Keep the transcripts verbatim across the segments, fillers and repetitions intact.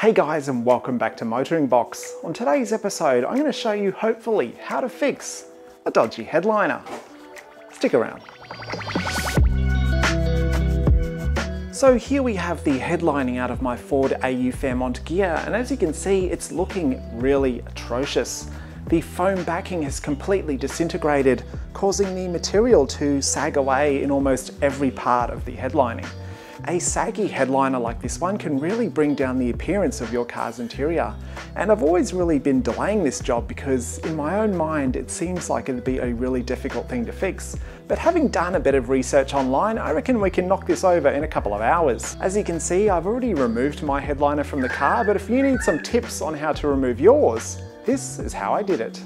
Hey guys, and welcome back to Motoring Box. On today's episode, I'm going to show you, hopefully, how to fix a dodgy headliner. Stick around. So here we have the headlining out of my Ford A U Fairmont gear, and as you can see, it's looking really atrocious. The foam backing has completely disintegrated, causing the material to sag away in almost every part of the headlining. A saggy headliner like this one can really bring down the appearance of your car's interior. And I've always really been delaying this job because in my own mind, it seems like it'd be a really difficult thing to fix. But having done a bit of research online, I reckon we can knock this over in a couple of hours. As you can see, I've already removed my headliner from the car, but if you need some tips on how to remove yours, this is how I did it.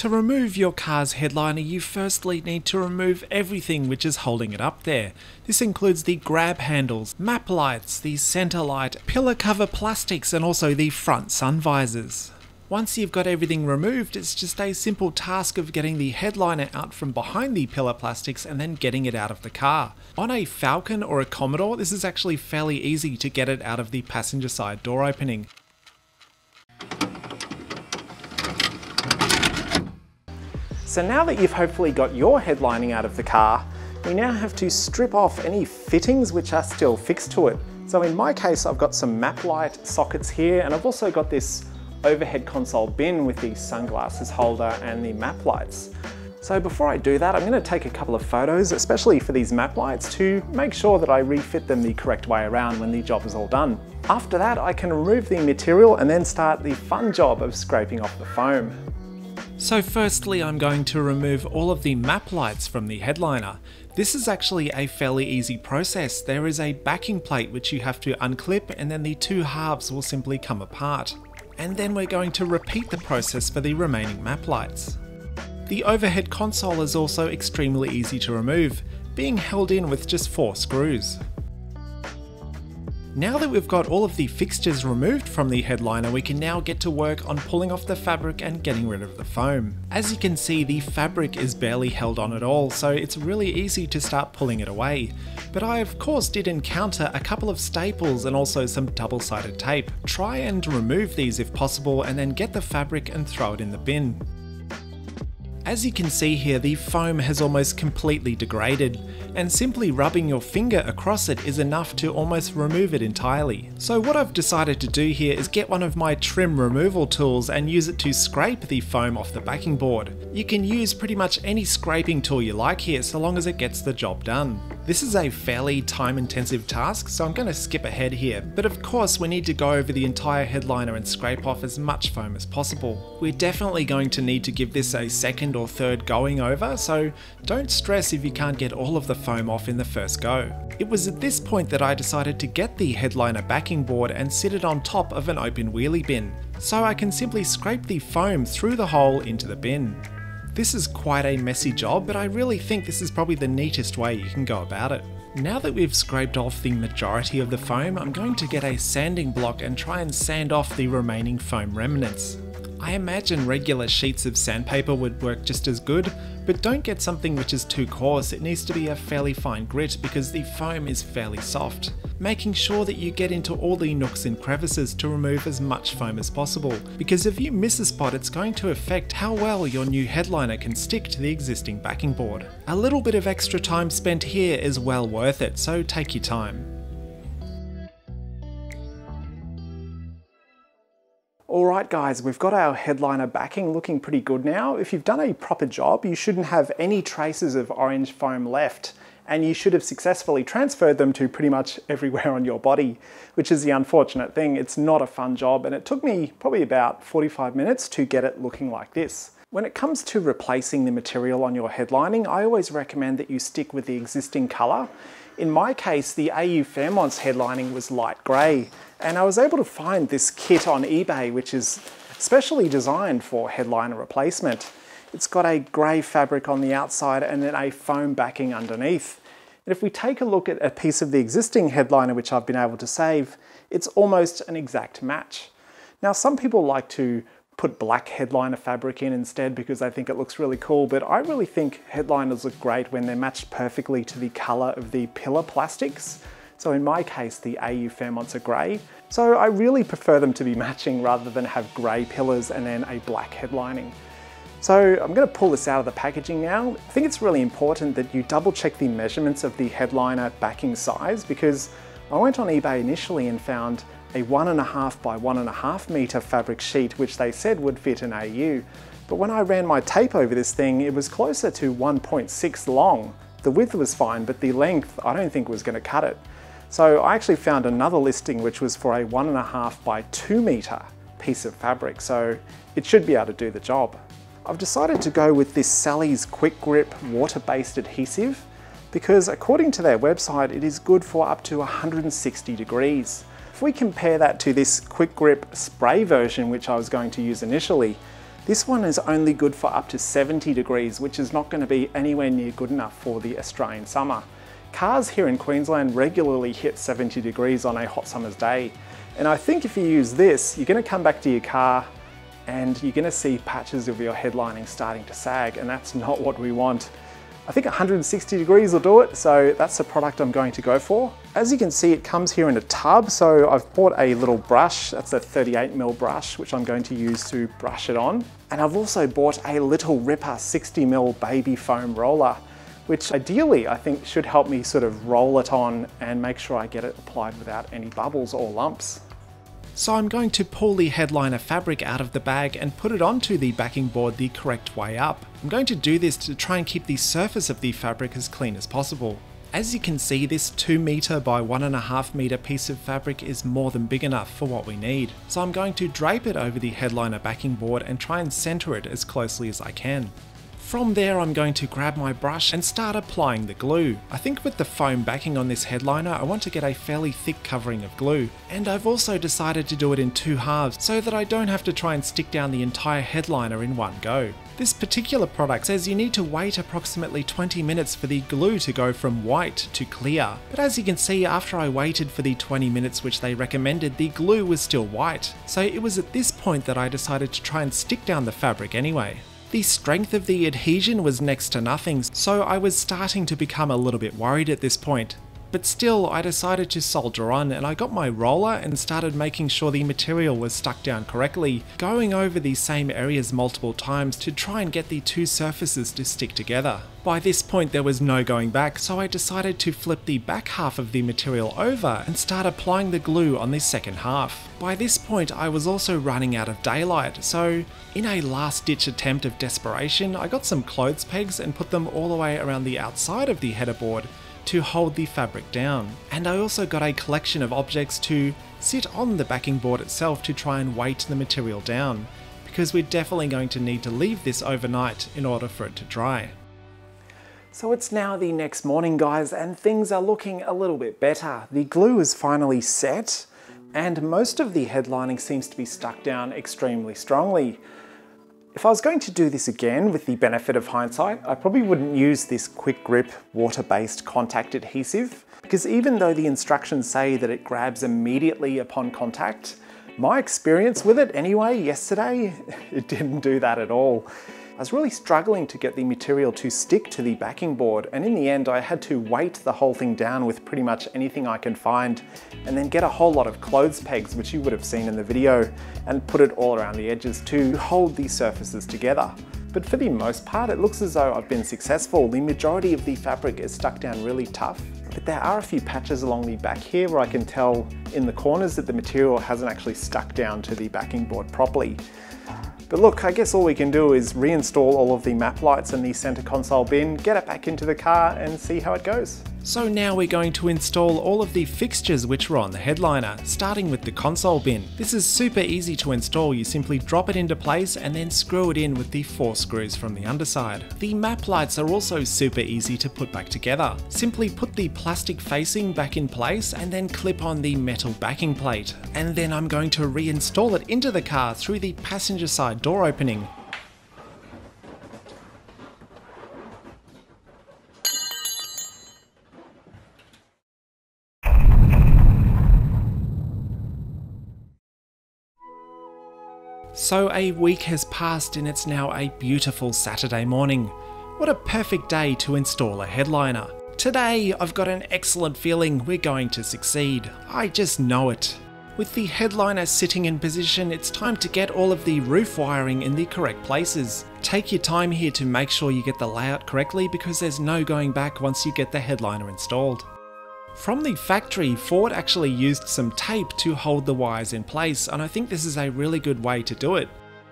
To remove your car's headliner, you firstly need to remove everything which is holding it up there. This includes the grab handles, map lights, the centre light, pillar cover plastics, and also the front sun visors. Once you've got everything removed, it's just a simple task of getting the headliner out from behind the pillar plastics and then getting it out of the car. On a Falcon or a Commodore, this is actually fairly easy to get it out of the passenger side door opening. So now that you've hopefully got your headlining out of the car, we now have to strip off any fittings which are still fixed to it. So in my case, I've got some map light sockets here, and I've also got this overhead console bin with the sunglasses holder and the map lights. So before I do that, I'm going to take a couple of photos, especially for these map lights, to make sure that I refit them the correct way around when the job is all done. After that, I can remove the material and then start the fun job of scraping off the foam. So firstly, I'm going to remove all of the map lights from the headliner. This is actually a fairly easy process. There is a backing plate which you have to unclip, and then the two halves will simply come apart. And then we're going to repeat the process for the remaining map lights. The overhead console is also extremely easy to remove, being held in with just four screws. Now that we've got all of the fixtures removed from the headliner, we can now get to work on pulling off the fabric and getting rid of the foam. As you can see, the fabric is barely held on at all, so it's really easy to start pulling it away. But I of course did encounter a couple of staples and also some double-sided tape. Try and remove these if possible, and then get the fabric and throw it in the bin. As you can see here, the foam has almost completely degraded, and simply rubbing your finger across it is enough to almost remove it entirely. So what I've decided to do here is get one of my trim removal tools and use it to scrape the foam off the backing board. You can use pretty much any scraping tool you like here, so long as it gets the job done. This is a fairly time-intensive task, so I'm going to skip ahead here, but of course we need to go over the entire headliner and scrape off as much foam as possible. We're definitely going to need to give this a second or third going over, so don't stress if you can't get all of the foam off in the first go. It was at this point that I decided to get the headliner backing board and sit it on top of an open wheelie bin, so I can simply scrape the foam through the hole into the bin. This is quite a messy job, but I really think this is probably the neatest way you can go about it. Now that we've scraped off the majority of the foam, I'm going to get a sanding block and try and sand off the remaining foam remnants. I imagine regular sheets of sandpaper would work just as good, but don't get something which is too coarse. It needs to be a fairly fine grit because the foam is fairly soft. Making sure that you get into all the nooks and crevices to remove as much foam as possible, because if you miss a spot, it's going to affect how well your new headliner can stick to the existing backing board. A little bit of extra time spent here is well worth it, so take your time. Alright guys, we've got our headliner backing looking pretty good now. If you've done a proper job, you shouldn't have any traces of orange foam left, and you should have successfully transferred them to pretty much everywhere on your body, which is the unfortunate thing. It's not a fun job, and it took me probably about forty-five minutes to get it looking like this. When it comes to replacing the material on your headlining, I always recommend that you stick with the existing colour. In my case, the A U Fairmont's headlining was light grey, and I was able to find this kit on eBay, which is specially designed for headliner replacement. It's got a grey fabric on the outside and then a foam backing underneath. And if we take a look at a piece of the existing headliner which I've been able to save, it's almost an exact match. Now some people like to put black headliner fabric in instead because they think it looks really cool, but I really think headliners look great when they're matched perfectly to the colour of the pillar plastics. So in my case, the A U Fairmonts are grey. So I really prefer them to be matching rather than have grey pillars and then a black headlining. So I'm going to pull this out of the packaging now. I think it's really important that you double check the measurements of the headliner backing size, because I went on eBay initially and found a one and a half by one and a half meter fabric sheet, which they said would fit an A U. But when I ran my tape over this thing, it was closer to one point six long. The width was fine, but the length I don't think was going to cut it. So I actually found another listing which was for a one and a half by two meter piece of fabric. So it should be able to do the job. I've decided to go with this Sally's Quick Grip water-based adhesive because according to their website, it is good for up to one hundred sixty degrees. If we compare that to this Quick Grip spray version, which I was going to use initially, this one is only good for up to seventy degrees, which is not going to be anywhere near good enough for the Australian summer. Cars here in Queensland regularly hit seventy degrees on a hot summer's day. And I think if you use this, you're going to come back to your car and you're going to see patches of your headlining starting to sag, and that's not what we want. I think one hundred sixty degrees will do it, so that's the product I'm going to go for. As you can see, it comes here in a tub, so I've bought a little brush, that's a thirty-eight mil brush, which I'm going to use to brush it on. And I've also bought a little Ripper sixty mil baby foam roller, which ideally I think should help me sort of roll it on and make sure I get it applied without any bubbles or lumps. So I'm going to pull the headliner fabric out of the bag and put it onto the backing board the correct way up. I'm going to do this to try and keep the surface of the fabric as clean as possible. As you can see, this two meter by one and a half meter piece of fabric is more than big enough for what we need. So I'm going to drape it over the headliner backing board and try and center it as closely as I can. From there, I'm going to grab my brush and start applying the glue. I think with the foam backing on this headliner, I want to get a fairly thick covering of glue. And I've also decided to do it in two halves so that I don't have to try and stick down the entire headliner in one go. This particular product says you need to wait approximately twenty minutes for the glue to go from white to clear. But as you can see, after I waited for the twenty minutes which they recommended, the glue was still white. So it was at this point that I decided to try and stick down the fabric anyway. The strength of the adhesion was next to nothing, so I was starting to become a little bit worried at this point. But still, I decided to soldier on, and I got my roller and started making sure the material was stuck down correctly, going over the same areas multiple times to try and get the two surfaces to stick together. By this point there was no going back, so I decided to flip the back half of the material over and start applying the glue on this second half. By this point I was also running out of daylight, so in a last ditch attempt of desperation I got some clothes pegs and put them all the way around the outside of the header board to hold the fabric down. And I also got a collection of objects to sit on the backing board itself to try and weight the material down, because we're definitely going to need to leave this overnight in order for it to dry. So it's now the next morning, guys, and things are looking a little bit better. The glue is finally set and most of the headlining seems to be stuck down extremely strongly. If I was going to do this again with the benefit of hindsight, I probably wouldn't use this Quick Grip water-based contact adhesive, because even though the instructions say that it grabs immediately upon contact, my experience with it anyway yesterday, it didn't do that at all. I was really struggling to get the material to stick to the backing board, and in the end I had to weight the whole thing down with pretty much anything I could find and then get a whole lot of clothes pegs, which you would have seen in the video, and put it all around the edges to hold the surfaces together. But for the most part it looks as though I've been successful. The majority of the fabric is stuck down really tough, but there are a few patches along the back here where I can tell in the corners that the material hasn't actually stuck down to the backing board properly. But look, I guess all we can do is reinstall all of the map lights in the center console bin, get it back into the car and see how it goes. So now we're going to install all of the fixtures which were on the headliner, starting with the console bin. This is super easy to install. You simply drop it into place and then screw it in with the four screws from the underside. The map lights are also super easy to put back together. Simply put the plastic facing back in place and then clip on the metal backing plate. And then I'm going to reinstall it into the car through the passenger side door opening. So a week has passed and it's now a beautiful Saturday morning. What a perfect day to install a headliner. Today, I've got an excellent feeling we're going to succeed. I just know it. With the headliner sitting in position, it's time to get all of the roof wiring in the correct places. Take your time here to make sure you get the layout correctly because there's no going back once you get the headliner installed. From the factory, Ford actually used some tape to hold the wires in place, and I think this is a really good way to do it.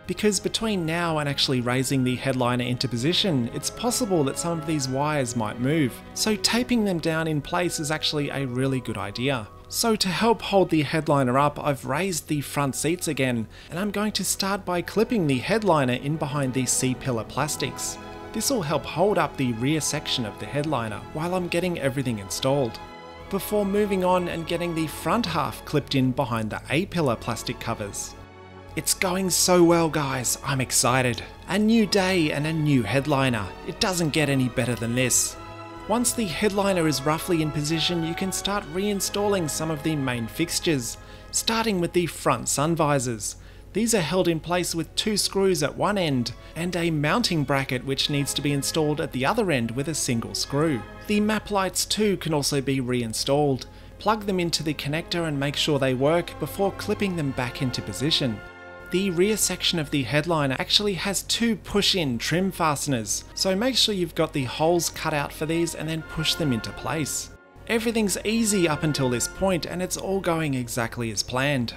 Because between now and actually raising the headliner into position, it's possible that some of these wires might move, so taping them down in place is actually a really good idea. So to help hold the headliner up, I've raised the front seats again, and I'm going to start by clipping the headliner in behind the C-pillar plastics. This will help hold up the rear section of the headliner while I'm getting everything installed. Before moving on and getting the front half clipped in behind the A-pillar plastic covers. It's going so well, guys, I'm excited. A new day and a new headliner. It doesn't get any better than this. Once the headliner is roughly in position, you can start reinstalling some of the main fixtures, starting with the front sun visors. These are held in place with two screws at one end, and a mounting bracket which needs to be installed at the other end with a single screw. The map lights too can also be reinstalled. Plug them into the connector and make sure they work before clipping them back into position. The rear section of the headliner actually has two push-in trim fasteners, so make sure you've got the holes cut out for these and then push them into place. Everything's easy up until this point and it's all going exactly as planned.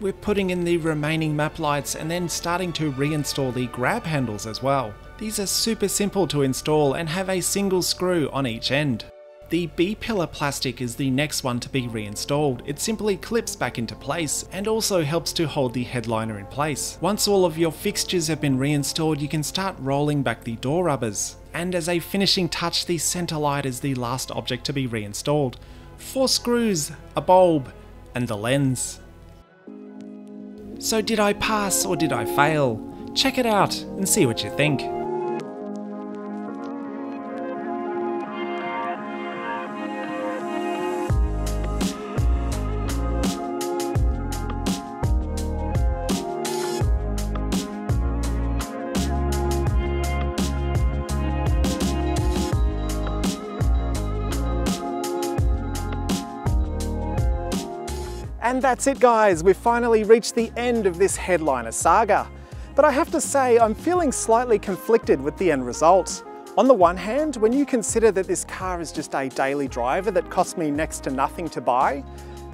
We're putting in the remaining map lights and then starting to reinstall the grab handles as well. These are super simple to install and have a single screw on each end. The B-pillar plastic is the next one to be reinstalled. It simply clips back into place and also helps to hold the headliner in place. Once all of your fixtures have been reinstalled, you can start rolling back the door rubbers. And as a finishing touch, the center light is the last object to be reinstalled. Four screws, a bulb, and the lens. So did I pass or did I fail? Check it out and see what you think. And that's it, guys, we've finally reached the end of this headliner saga. But I have to say, I'm feeling slightly conflicted with the end result. On the one hand, when you consider that this car is just a daily driver that cost me next to nothing to buy,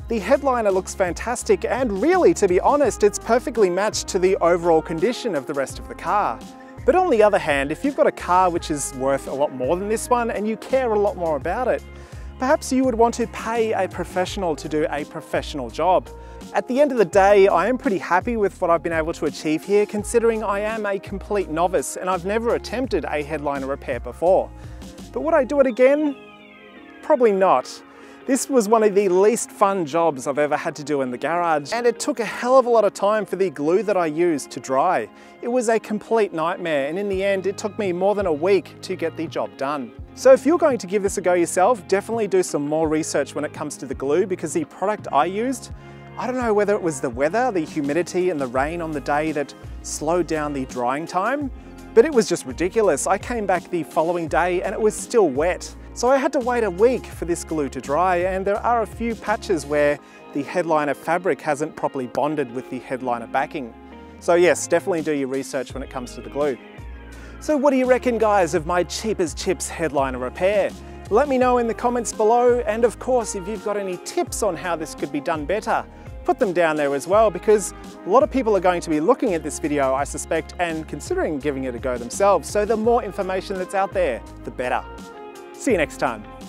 the headliner looks fantastic and really, to be honest, it's perfectly matched to the overall condition of the rest of the car. But on the other hand, if you've got a car which is worth a lot more than this one and you care a lot more about it, perhaps you would want to pay a professional to do a professional job. At the end of the day, I am pretty happy with what I've been able to achieve here, considering I am a complete novice and I've never attempted a headliner repair before. But would I do it again? Probably not. This was one of the least fun jobs I've ever had to do in the garage, and it took a hell of a lot of time for the glue that I used to dry. It was a complete nightmare, and in the end, it took me more than a week to get the job done. So if you're going to give this a go yourself, definitely do some more research when it comes to the glue, because the product I used, I don't know whether it was the weather, the humidity and the rain on the day that slowed down the drying time, but it was just ridiculous. I came back the following day and it was still wet. So I had to wait a week for this glue to dry, and there are a few patches where the headliner fabric hasn't properly bonded with the headliner backing. So yes, definitely do your research when it comes to the glue. So what do you reckon, guys, of my cheap as chips headliner repair? Let me know in the comments below, and of course if you've got any tips on how this could be done better, put them down there as well, because a lot of people are going to be looking at this video, I suspect, and considering giving it a go themselves. So the more information that's out there, the better. See you next time.